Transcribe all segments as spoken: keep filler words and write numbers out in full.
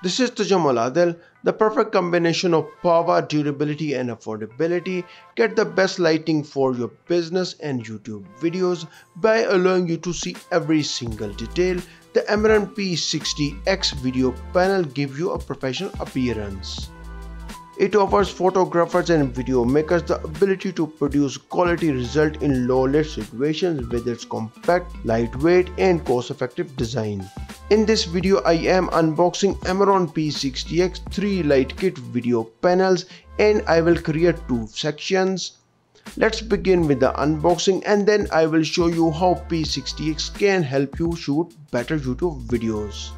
This is Tajamul Adel, the perfect combination of power, durability and affordability. Get the best lighting for your business and YouTube videos by allowing you to see every single detail. The Amaran P sixty X video panel gives you a professional appearance. It offers photographers and video makers the ability to produce quality results in low-lit situations with its compact, lightweight and cost-effective design. In this video, I am unboxing Amaran P sixty X three light kit video panels and I will create two sections. Let's begin with the unboxing and then I will show you how P sixty X can help you shoot better YouTube videos.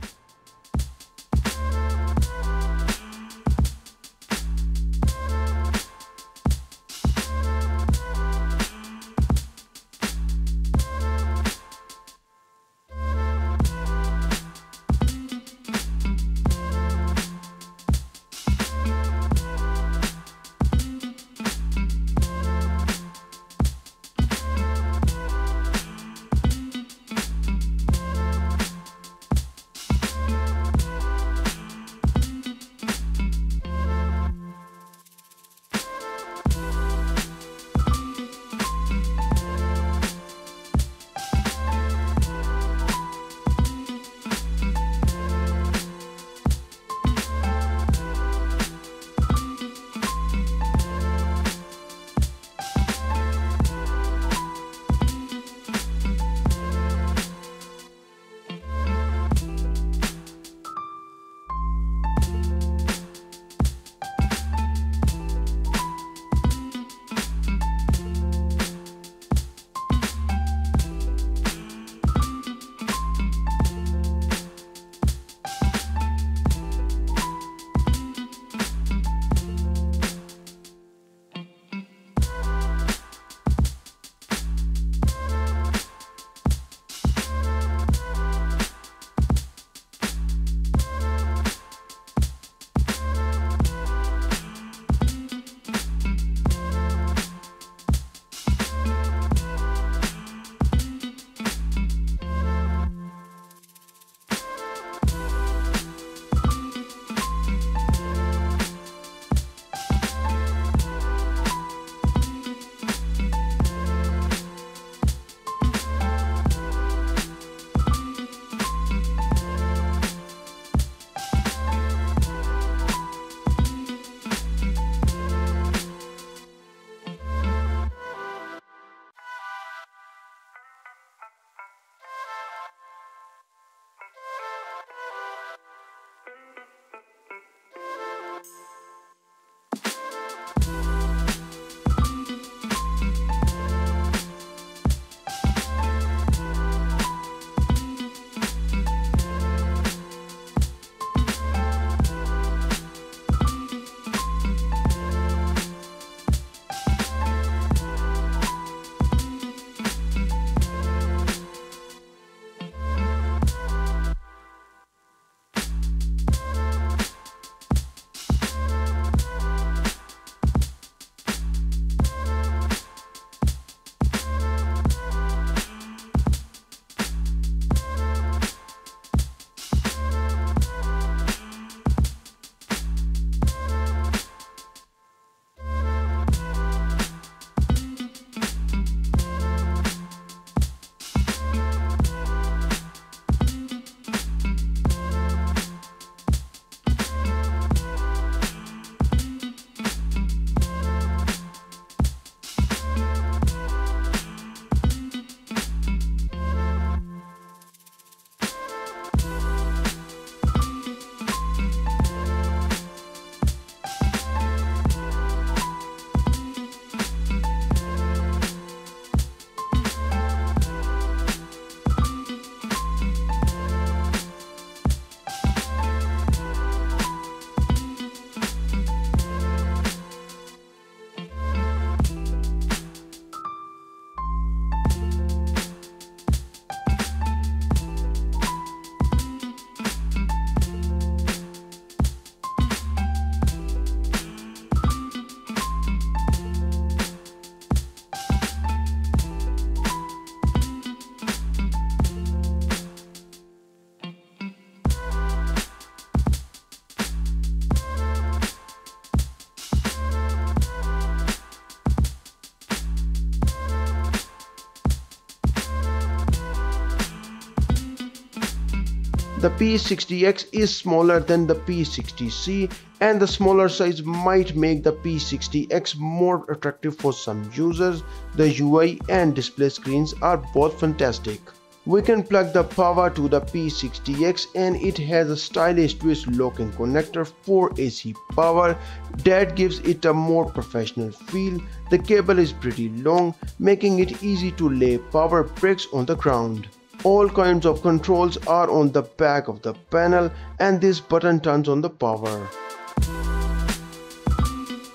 The P sixty X is smaller than the P sixty C, and the smaller size might make the P sixty X more attractive for some users. The U I and display screens are both fantastic. We can plug the power to the P sixty X and it has a stylish twist locking connector for A C power that gives it a more professional feel. The cable is pretty long, making it easy to lay power bricks on the ground. All kinds of controls are on the back of the panel and this button turns on the power.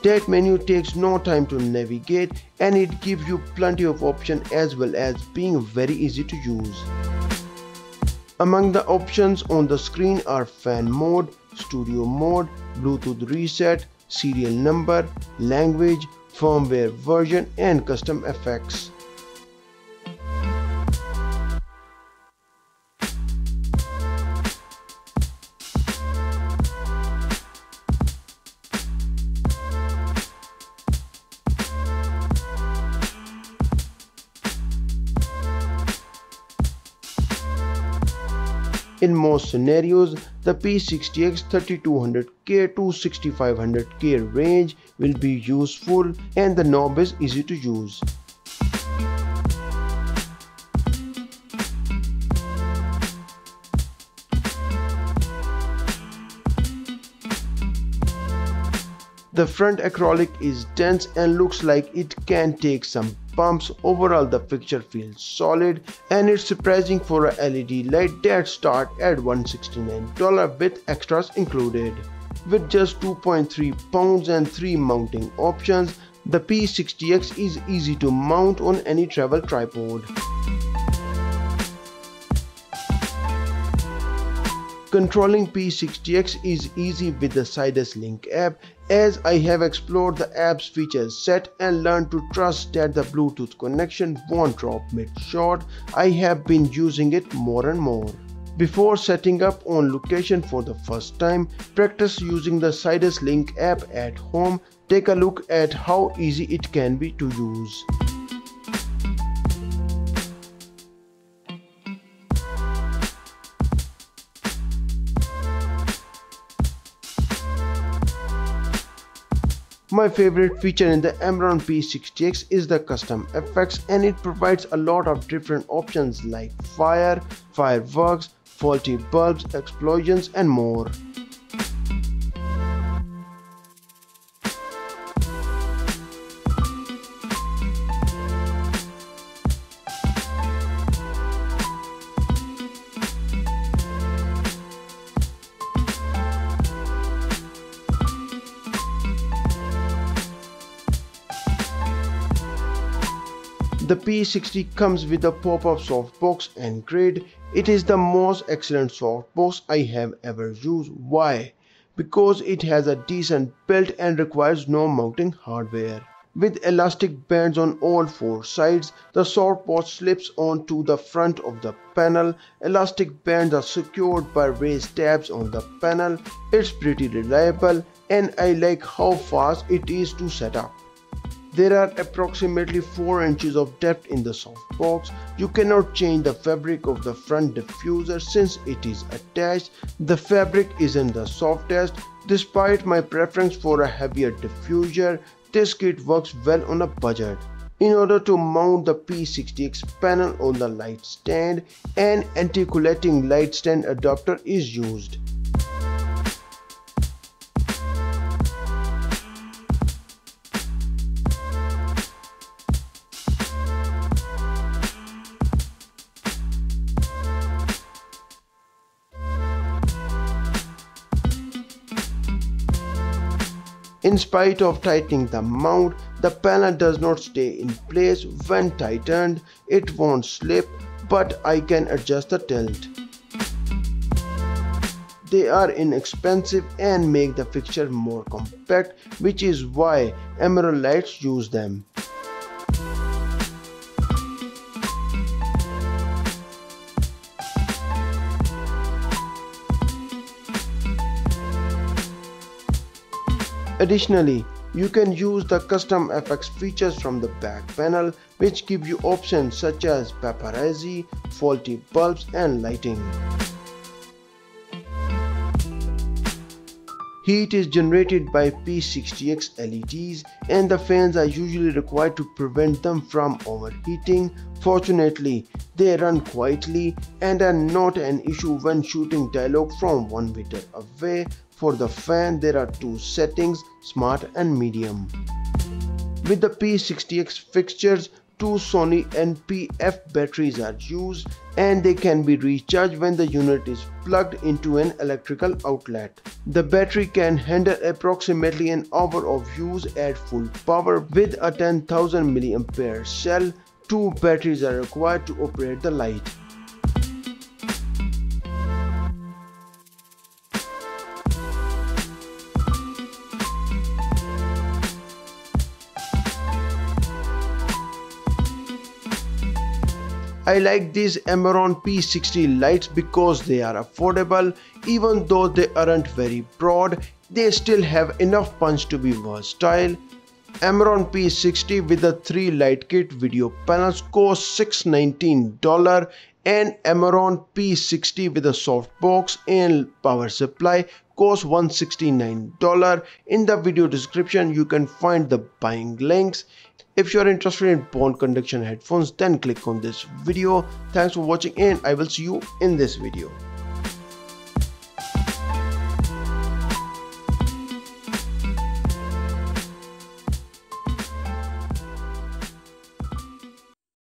That menu takes no time to navigate and it gives you plenty of options as well as being very easy to use. Among the options on the screen are fan mode, studio mode, Bluetooth reset, serial number, language, firmware version and custom effects. In most scenarios, the P sixty X thirty-two hundred K to sixty-five hundred K range will be useful and the knob is easy to use. The front acrylic is dense and looks like it can take some bumps. Overall, the picture feels solid and it's surprising for a L E D light that starts at one hundred sixty-nine dollars with extras included. With just two point three pounds and three mounting options, the P sixty X is easy to mount on any travel tripod. Controlling P sixty X is easy with the Sidus Link app, as I have explored the app's feature set and learned to trust that the Bluetooth connection won't drop mid-shot. I have been using it more and more. Before setting up on location for the first time, practice using the Sidus Link app at home. Take a look at how easy it can be to use. My favorite feature in the Amaran P sixty X is the custom effects, and it provides a lot of different options like fire, fireworks, faulty bulbs, explosions and more. The P sixty comes with a pop-up softbox and grid. It is the most excellent softbox I have ever used. Why? Because it has a decent build and requires no mounting hardware. With elastic bands on all four sides, the softbox slips onto the front of the panel. Elastic bands are secured by raised tabs on the panel. It's pretty reliable and I like how fast it is to set up. There are approximately four inches of depth in the softbox. You cannot change the fabric of the front diffuser since it is attached. The fabric isn't the softest. Despite my preference for a heavier diffuser, this kit works well on a budget. In order to mount the P sixty X panel on the light stand, an anti-collating light stand adapter is used. In spite of tightening the mount, the panel does not stay in place. When tightened, it won't slip, but I can adjust the tilt. They are inexpensive and make the fixture more compact, which is why Emerald lights use them. Additionally, you can use the custom effects features from the back panel, which give you options such as paparazzi, faulty bulbs and lighting. Heat is generated by P sixty X L E Ds and the fans are usually required to prevent them from overheating. Fortunately, they run quietly and are not an issue when shooting dialogue from one meter away. For the fan, there are two settings, smart and medium. With the P sixty X fixtures, two Sony N P F batteries are used and they can be recharged when the unit is plugged into an electrical outlet. The battery can handle approximately an hour of use at full power with a ten thousand milliamp hour cell. Two batteries are required to operate the light. I like these Amaran P sixty lights because they are affordable. Even though they aren't very broad, they still have enough punch to be versatile. Amaran P sixty with a three light kit video panels costs six hundred nineteen dollars and Amaran P sixty with a softbox and power supply costs one hundred sixty-nine dollars. In the video description you can find the buying links. If you are interested in bone conduction headphones, then click on this video. Thanks for watching and I will see you in this video.